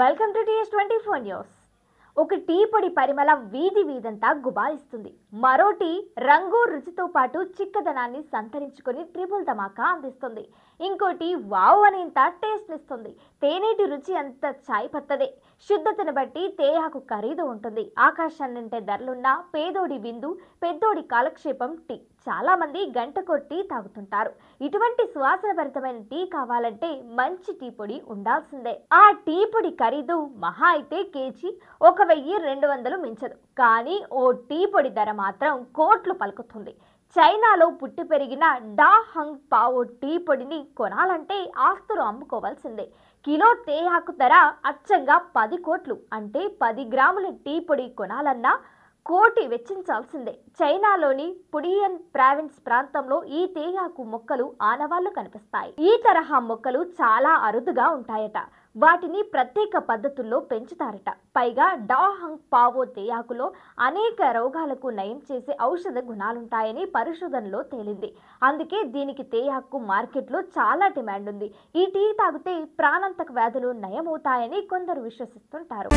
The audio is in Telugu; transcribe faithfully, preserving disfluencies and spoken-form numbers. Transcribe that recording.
Welcome to T S twenty four News. ఒక టీ పొడి పరిమళం వీధి వీధంతా గుబాయిస్తుంది. మరో టీ రంగు రుచితో పాటు చిక్కదనాన్ని సంతరించుకొని ట్రిపుల్ ధమాకా అందిస్తుంది. ఇంకోటి వావ్ అనేంత టేస్ట్ ఇస్తుంది. తేనేటి రుచి అంత చాయ్ పత్తదే. శుద్ధతను బట్టి తేహకు ఖరీదు ఉంటుంది. ఆకాశాన్నంటే ధరలున్న పేదోడి విందు, పెద్దోడి కాలక్షేపం టీ. చాలా మంది గంటకో టీ తాగుతుంటారు. ఇటువంటి సువాసనభరితమైన టీ కావాలంటే మంచి టీ పొడి ఉండాల్సిందే. ఆ టీ పొడి ఖరీదు మహా అయితే కేజీ ఒక వెయ్యి రెండు వందలు మించదు. కానీ ఓ టీ పొడి ధర మాత్రం కోట్లు పలుకుతుంది. చైనాలో పుట్టి పెరిగిన డా హంగ్ పావో టీ పొడిని కొనాలంటే ఆస్తులు అమ్ముకోవాల్సిందే. కిలో తేహాకు ధర అచ్చంగా పది కోట్లు. అంటే పది గ్రాముల టీ పొడి కొనాలన్నా కోటి వెచ్చించాల్సిందే. చైనాలోని పుడియన్ ప్రావిన్స్ ప్రాంతంలో ఈ తేయాకు మొక్కలు ఆనవాళ్లు కనిపిస్తాయి. ఈ తరహా మొక్కలు చాలా అరుదుగా ఉంటాయట. వాటిని ప్రత్యేక పద్ధతుల్లో పెంచుతారట. పైగా డాహంగ్ పావో తేయాకులో అనేక రోగాలకు నయం చేసే ఔషధ గుణాలుంటాయని పరిశోధనలో తేలింది. అందుకే దీనికి తేయాకు మార్కెట్లో చాలా డిమాండ్ ఉంది. ఈ టీ తాగితే ప్రాణాంతక వ్యాధులు నయమవుతాయని కొందరు విశ్వసిస్తుంటారు.